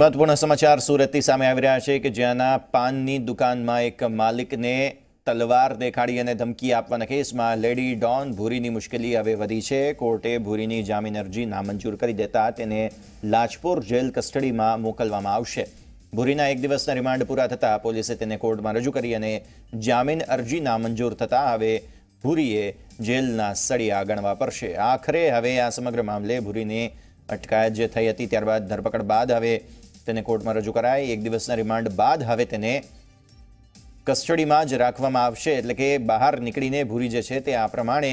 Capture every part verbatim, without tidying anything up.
મહત્વપૂર્ણ સમાચાર સુરતથી સામે આવી રહ્યા છે કે જ્યાંના પાનની દુકાનમાં એક માલિકને તલવાર દેખાડી અને ધમકી આપવાના કેસમાં લેડી ડોન ભૂરીની મુશ્કેલી હવે વધી છે. કોર્ટે ભૂરીની જામીન અરજી નામંજૂર કરી દેતા તેને લાજપોર જેલ કસ્ટડીમાં મોકલવામાં આવશે. ભૂરીના એક દિવસના રિમાન્ડ પૂરા થતાં પોલીસે તેને કોર્ટમાં રજૂ કરી અને જામીન અરજી નામંજૂર થતાં હવે ભૂરીએ જેલના સળિયા ગણવા પડશે. આખરે હવે આ સમગ્ર મામલે ભૂરીને અટકાયત જે થઈ હતી ત્યારબાદ ધરપકડ બાદ હવે તેને કોર્ટમાં રજૂ કરાય. એક દિવસના રિમાન્ડ બાદ હવે તેને કસ્ટડીમાં જ રાખવામાં આવશે. એટલે કે બહાર નીકળીને ભૂરી જે છે તે આ પ્રમાણે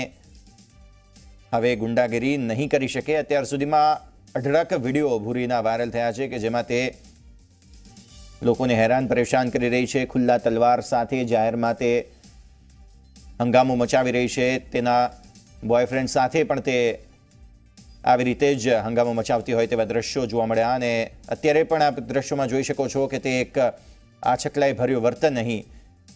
હવે ગુંડાગીરી નહીં કરી શકે. અત્યાર સુધીમાં અઢળક વિડીયો ભૂરીના વાયરલ થયા છે કે જેમાં તે લોકોને હેરાન પરેશાન કરી રહી છે. ખુલ્લા તલવાર સાથે જાહેરમાં તે હંગામો મચાવી રહી છે. તેના બોયફ્રેન્ડ સાથે પણ તે આવી રીતે જ હંગામો મચાવતી હોય તેવા દ્રશ્યો જોવા મળ્યા. અને અત્યારે પણ આપ દ્રશ્યોમાં જોઈ શકો છો કે તે એક આછકલાઈ ભર્યું વર્તન નહીં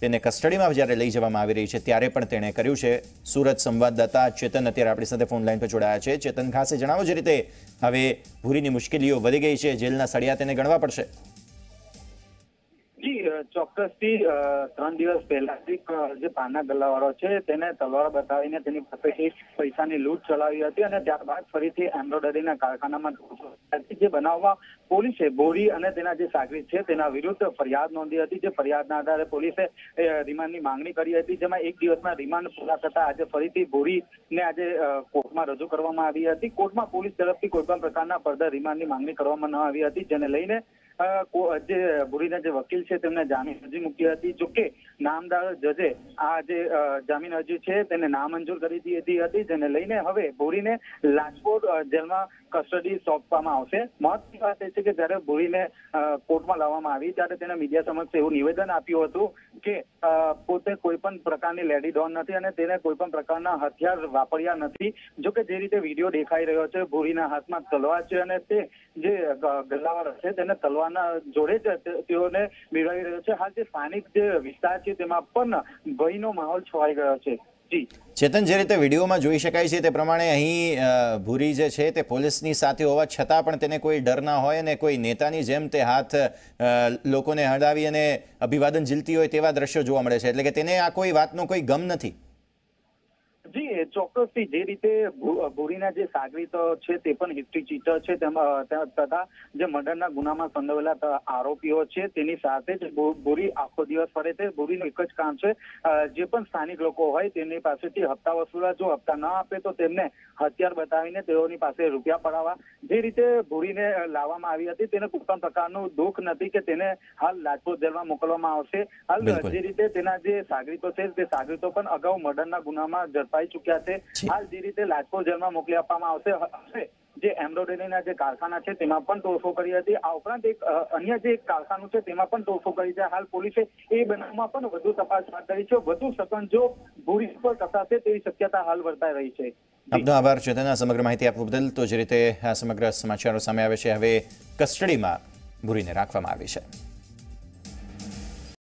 તેને કસ્ટડીમાં જ્યારે લઈ જવામાં આવી રહી છે ત્યારે પણ તેણે કર્યું છે. સુરત સંવાદદાતા ચેતન અત્યારે આપણી સાથે ફોન લાઈન પર જોડાયા છે. ચેતન, ખાસ જણાવો, જે રીતે હવે ભૂરીની મુશ્કેલીઓ વધી ગઈ છે, જેલના સળિયા તેને ગણવા પડશે. જી ચોક્કસથી ત્રણ દિવસ પહેલાથી જે પાનના ગલ્લાવાળો છે તેને તલવાર બતાવીને તેની પાસેથી પૈસાની લૂંટ ચલાવી હતી અને ત્યારબાદ ફરીથી એમ્બ્રોઇડરીના કારખાનામાં જે બનાવમાં પોલીસે ભૂરી અને તેના જે સાગરી છે તેના વિરુદ્ધ ફરિયાદ નોંધી હતી. જે ફરિયાદના આધારે પોલીસે રિમાન્ડની માંગણી કરી હતી, જેમાં એક દિવસના રિમાન્ડ પૂરા થતા આજે ફરીથી ભૂરીને આજે કોર્ટમાં રજૂ કરવામાં આવી હતી. કોર્ટમાં પોલીસ તરફથી કોઈપણ પ્રકારના ફર્ધર રિમાન્ડની માંગણી કરવામાં ન આવી હતી, જેને લઈને જે ભૂરીના જે વકીલ છે તેમને જામીન અરજી મૂકી હતી. જોકે નામદાર જજે આ જે જામીન અરજી છે તેને નામંજૂર કરી દીધી હતી, જેને લઈને હવે ભૂરીને લાજપોર જેલમાં કસ્ટડી સોંપવામાં આવશે. મહત્વની વાત એ છે કે જયારે ભૂરીને કોર્ટમાં લાવવામાં આવી ત્યારે તેને મીડિયા સમક્ષ એવું નિવેદન આપ્યું હતું કે પોતે કોઈ પણ પ્રકારની લેડી ડોન નથી અને તેને કોઈ પણ પ્રકારના હથિયાર વાપર્યા નથી. જોકે જે રીતે વિડીયો દેખાઈ રહ્યો છે, ભૂરીના હાથમાં તલવાર છે અને તે જે ગલ્લાવાર છે તેને તલવાર જોડે જ તેઓને મેળવી રહ્યો છે. હાલ જે સ્થાનિક જે વિસ્તાર છે તેમાં પણ ભયનો માહોલ છવાઈ ગયો છે. જી ચેતન, જે રીતે વિડીયોમાં જોઈ શકાય છે તે પ્રમાણે અહીં ભૂરી જે છે તે પોલીસની સાથે હોવા છતાં પણ તેને કોઈ ડર ના હોય અને કોઈ નેતાની જેમ તે હાથ લોકોને હડાવી અને અભિવાદન ઝીલતી હોય તેવા દ્રશ્યો જોવા મળે છે. એટલે કે તેને આ કોઈ વાતનો કોઈ ગમ નથી. જી ચોક્કસથી જે રીતે ભૂરીના જે સાગરીત છે તે પણ હિસ્ટ્રી ચીટર છે તથા જે મર્ડરના ગુનામાં સંડોવાયેલા આરોપીઓ છે તેની સાથે જ ભૂરી આખો દિવસ ફરે છે. ભૂરીનું એક જ કામ છે, જે પણ સ્થાનિક લોકો હોય તેની પાસેથી હપ્તા વસૂલા, જો હપ્તા ન આપે તો તેમને હથિયાર બતાવીને તેઓની પાસે રૂપિયા પડાવવા. જે રીતે ભૂરીને લાવવામાં આવી હતી તેને કોઈપણ પ્રકારનું દુઃખ નથી કે તેને હાલ લાજપોર જેલમાં મોકલવામાં આવશે. હાલ જે રીતે તેના જે સાગરીતો છે તે સાગરીતો પણ અગાઉ મર્ડરના ગુનામાં ઝડપાઈ ચુક્યા છે. હાલ જે રીતે લાજપોર જેલમાં મોકલી આપવામાં આવશે. જે એમ્બ્રોઇડરીના જે કારખાના છે તેમાં પણ તોડફોડ કરી હતી. આ ઉપરાંત એક અન્ય જે કારખાનું છે તેમાં પણ તોડફોડ કરી છે. હાલ પોલીસે એ બનાવમાં પણ વધુ તપાસ હાથ ધરી છે. વધુ સઘન જો ભૂરી પર કસાશે તેવી શક્યતા હાલ વર્તાઈ રહી છે. આપનો આભાર ચેતન, સમગ્ર માહિતી આપવા બદલ. તો જે રીતે આ સમગ્ર સમાચારો સામે આવે છે, હવે કસ્ટડીમાં ભૂરીને રાખવામાં આવી છે.